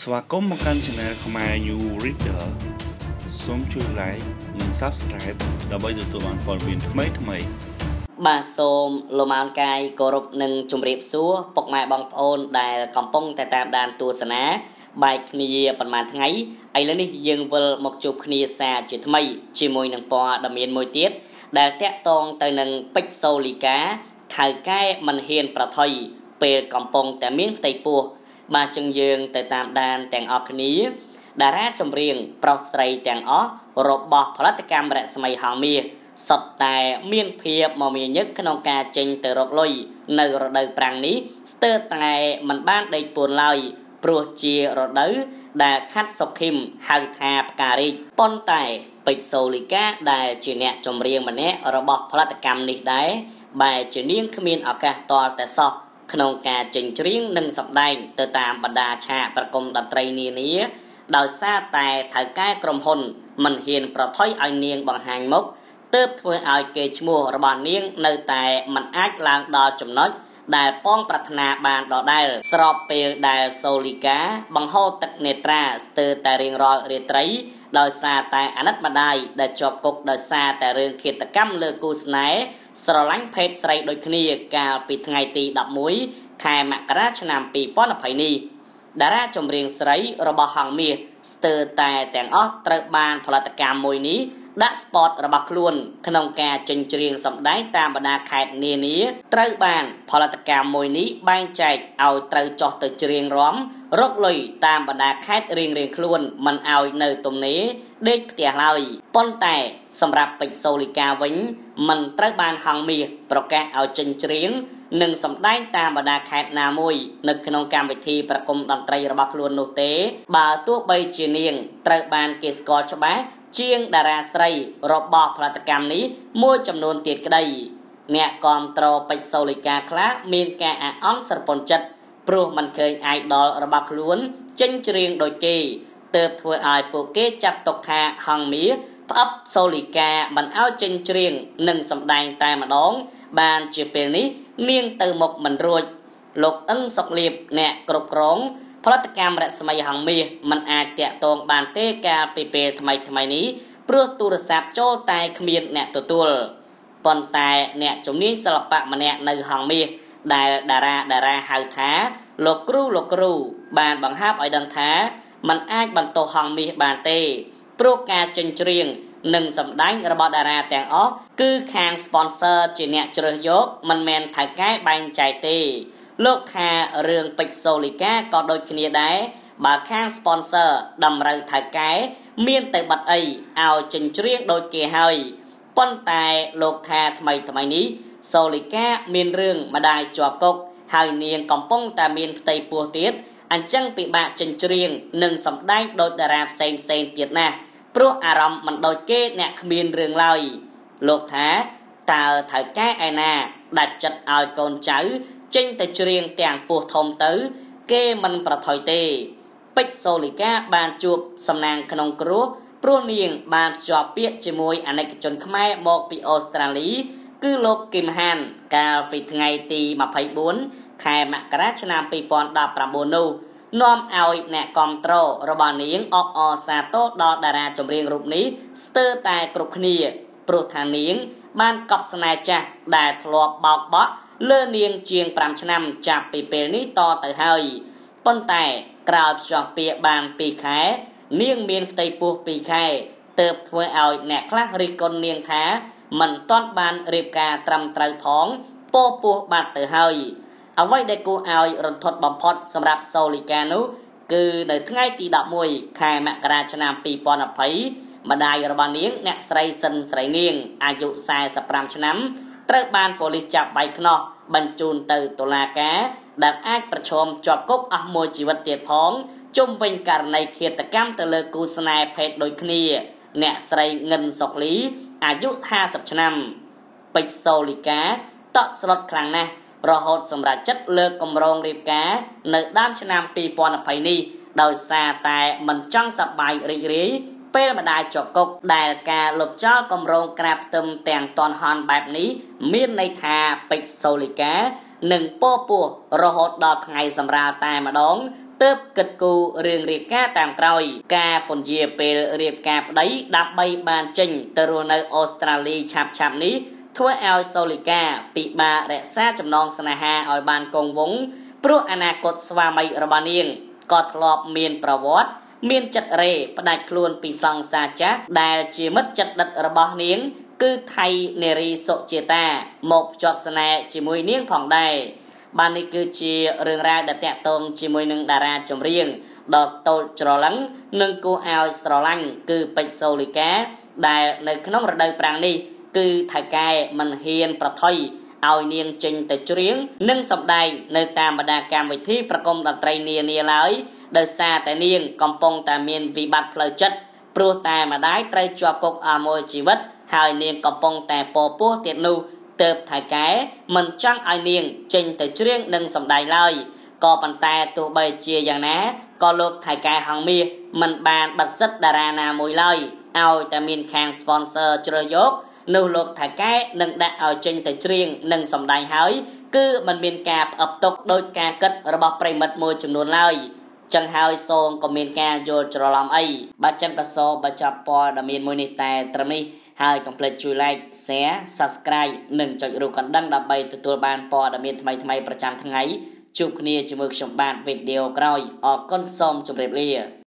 ស្វាគមន៍មកកាន់ Channel ខ្មែរ KH Reader សូមជួយ Like និង Subscribe ដើម្បីទទួលបានព័ត៌មានថ្មីៗបាទសូមលំអរកាយគោរពនិងជម្រាបសួរពុកម៉ែបងប្អូនដែលកំពុងតែតាមដានទស្សនាបាយគ្នាប្រហែលថ្ងៃឥឡូវនេះយើងវិលមកជួបគ្នាសារជាថ្មីជាមួយនឹងព័ត៌មានមួយទៀតដែលតាក់ទងទៅនឹងពេជ្រសូលីកាខៅកែមិនហ៊ានប្រថុយពេលកំពុងតែមានផ្ទៃពោះបាទជាងយើងទៅតាមដានទាំងអស់គ្នាតារាចម្រៀងប្រុសស្រីទាំងអស់របស់ផលិតកម្មរស្មីហង្សមាសសុទ្ធតែមានភាពមមាញឹកក្នុងការចេញទៅរកលុយនៅរដូវប្រាំងនេះស្ទើរតែមិនបានដេកពួនឡើយព្រោះជារដូវដែលខាត់សុខឹមហៅថាផ្ការីកប៉ុន្តែពេជ្រសូលីកាដែលជាអ្នកចម្រៀងម្នាក់របស់ផលិតកម្មនេះដែរបែរជានាងគ្មានឱកាសតលតែសោះក្នុងការចិញ្ច្រៀងនិងសម្ដែងទៅតាមបណ្ដាឆាកប្រគំតន្ត្រីនានាដោយសារតែថៅកែក្រុមហ៊ុនមិនហ៊ានប្រថុយឲ្យនាងបង្ហាញមុខទើបធ្វើឲ្យកេរ្តិ៍ឈ្មោះរបស់នាងនៅតែមិនអាចឡើងដល់ចំណុចដែលប៉ងប្រាថ្នាបានដដែលស្របពេលដែលសូលីកាបង្ហូរទឹកនេត្រាស្ទើរតែរៀងរាល់រាត្រីដោយសារតែអាណិតម្ដាយដែលជាប់គុកដោយសារតែរឿងឃាតកម្មលើគូស្នេហ៍ស្រឡាញ់ភេទស្រីដូចគ្នាកាលពីថ្ងៃទី11ខែមករាឆ្នាំ2020នេះតារាចម្រៀងស្រីរបស់ហង្សមាសស្ទើរតែទាំងអស់ត្រូវបានផលិតកម្មមួយនេះដាក់ស្ពតរបស់ខ្លួនក្នុងការចិញ្ច្រៀងសម្ដែងតាមបណ្ដាខេត្តនានាត្រូវបានផលិតកម្មមួយនេះបែងចែកឲ្យត្រូវចោះទៅច្រៀងរាំរកលុយតាមបណ្ដាខេត្តរៀងៗខ្លួនមិនឲ្យនៅទំនេរដេកផ្ទះឡើយប៉ុន្តែសម្រាប់ពេជ្រសូលីកាវិញមិនត្រូវបានហង្សមាសប្រកាសឲ្យចិញ្ច្រៀងនិងសម្ដែងតាមបណ្ដាខេត្តណាមួយនៅក្នុងកម្មវិធីប្រគំតន្ត្រីរបស់ខ្លួននោះទេបើទោះបីជានាងត្រូវបានគេស្គាល់ច្បាស់ជាងតារាស្រីរបស់ផលិតកម្មនេះមួយចំនួនទៀតក្តីអ្នកគាំទ្រពេជ្រសូលីកាខ្លះមានការអាអន់ស្រពន់ចិត្តព្រោះមិនឃើញអាយដលរបស់ខ្លួនចិញ្ច្រៀងដូចគេទើបធ្វើឲ្យពួកគេចាត់ទុកថាហង្សមាសផ្អឹបសូលីកាមិនឲ្យចិញ្ច្រៀងនិងសម្ដែងតែម្ដងបានជាពេលនេះនាងទៅមុខមិនរួចលោកអ៊ឹងសុកលៀបអ្នកគ្រប់គ្រងផលិតកម្មរស្មីហង្សមាសមិនអាចតាក់ទងបានទេកាលពីពេលថ្មីនេះព្រោះទូរស័ព្ទចូលតែគ្មានអ្នកទទួលប៉ុន្តែអ្នកជំនាញសិល្បៈម្នាក់នៅហង្សមាសដែលតារាហៅថាលោកគ្រូបានបង្ហាប់ឲ្យដឹងថាมันអាចបន្តហង្សមាសបានទេព្រោះការចិញ្ច្រៀងនិងសម្ដែងរបស់តារាទាំងអស់គឺខាង sponsor ជាអ្នកជ្រើសយកមិនមែនថៅកែបែងចែកទេលោកថារឿងពេជ្រសូលីកាក៏ដូចគ្នាដែរបើខាង sponsor តម្រូវថៅកែមានតែបាត់អីឲ្យចិញ្ច្រៀងដូចគេហើយប៉ុន្តែលោកថាថ្មីនេះសូលីកាមានរឿងម្ដាយជាប់គុកហើយនាងកំពុងតែមានផ្ទៃពោះទៀតអញ្ចឹងពិបាកចិញ្ច្រៀងនិងសម្ដែងដោយតារាផ្សេងទៀតណាស់ព្រោះអារម្មណ៍មិនដូចគេអ្នកគ្មានរឿងឡើយលោកថាតើថៅកែឯណាដាច់ចិត្តឲ្យកូនចៅចេញទៅច្រៀងទាំងពោះធំទៅគេមិនប្រថុយទេពេជ្រសូលីកាបានជួបសំណាងក្នុងគ្រោះព្រោះនាងបានភ្ជាប់ពាក្យជាមួយអាណិកជនខ្មែរមកពីអូស្ត្រាលីគឺលោកគឹមហានកាលពីថ្ងៃទី24ខែមករាឆ្នាំ2019នោះនាំឲ្យអ្នកគាំទ្ររបស់នាងអបអរសាទរដល់តារាចម្រៀងរូបនេះស្ទើរតែគ្រប់គ្នាព្រោះថានាងបានកប់ស្នេហ៍ចាស់ដែលធ្លាប់បោកបក់លើនាងជាង5ឆ្នាំចាប់ពីពេលនេះតទៅហើយប៉ុន្តែក្រោយភ្ជាប់ពាក្យបាន2ខែនាងមានផ្ទៃពោះ2ខែទើបធ្វើឲ្យអ្នកខ្លះរិះគន់នាងថាមិនទាន់បានរៀបការត្រឹមត្រូវផងពោះបាត់ទៅហើយអ្វីដែលគួរឲ្យរន្ធត់បំផុតសម្រាប់សូលីកានោះគឺនៅថ្ងៃទី11ខែមករាឆ្នាំ2020ម្ដាយរបស់នាងអ្នកស្រីសិនស្រីនាងអាយុ45ឆ្នាំត្រូវបានប៉ូលីសចាប់បៃខ្នោះបញ្ជូនទៅតុលាការដែលអាចប្រឈមជាប់គុកអស់មួយជីវិតទៀតផងជុំវិញករណីឃាតកម្មទៅលើគូស្នេហ៍ភេទដូចគ្នាអ្នកស្រីងិនសុកលីអាយុ50ឆ្នាំពេជ្រសូលីកាតក់ស្លុតខ្លាំងណាស់រហូតសម្រាប់ចិត្តលើគម្រោងរៀបការនៅដើមឆ្នាំ2020នេះដោយសារតែមិនចង់សប្បាយរីករាយពេលម្ដាយជាប់គុកដែលការលុបចោលគម្រោងក្រាបផ្ទឹមទាំងតនហនបែបនេះមានន័យថាពេជ្រសូលីកានឹងពោះរហូតដល់ថ្ងៃសម្រាលតែម្ដង tớp kết cô riêng riêng cá tam trôi cá pon dìa pel riêng cá đấy đạp bay bàn trình từ nơi Australia chạm chạm ní thua El Solica bị bà rẽ xa chấm non Sanaha ở bàn công vốn pro anakot swami Romanian cột lọp miền Pravot miền chật rề bắt đại luôn bị song xa chát đài chỉ mất chật đặt ở bao niếng cứ thay neri sọ chia ta một chọt Sana chỉ mùi niếng phòng đài បាននេះគឺជារឿងរ៉ាវដែលតាក់ទងជាមួយនឹងតារាចម្រៀងដ៏តូចច្រឡឹងនិងគួរឲ្យស្រឡាញ់គឺពេជ្រសូលីកាដែលនៅក្នុងរដូវប្រាំងនេះគឺថៃកែមិនហ៊ានប្រថុយឲ្យនាងចេញទៅច្រៀងនិងសម្ដែងនៅតាមបណ្ដាកម្មវិធីប្រកុំតន្ត្រីនានាឡើយដោយសារតែនាងកំពុងតែមានវិបត្តិផ្លូវចិត្តព្រោះតែម្ដាយត្រូវជាប់គុកអមយជីវិត เติบថៃកែមិនចង់ឲ្យនាងចេញទៅច្រៀងនិងសម្ដែងឡើយក៏ប៉ុន្តែទោះបីជាយ៉ាងណាក៏លោកថៃកែហងមាសមិនបានបដិសេធតារាណាមួយឡើយឲ្យតែមានខាង sponsor ជ្រើសយកនោះលោកថៃកែនឹងដាក់ឲ្យចេញទៅច្រៀងនិងសម្ដែងហើយគឺមិនមានការផ្អឹបទុកដោយការគិតរបស់ប្រិមិត្តមួយចំនួនឡើយចឹងហើយសូម ហើយកុំភ្លេច Like Share Subscribe និងចុចរូបកណ្ដឹងដើម្បីទទួលបានព័ត៌មានថ្មីៗប្រចាំថ្ងៃជួបគ្នាជាមួយខ្ញុំបាទវីដេអូក្រោយអរគុណសូមជម្រាបលា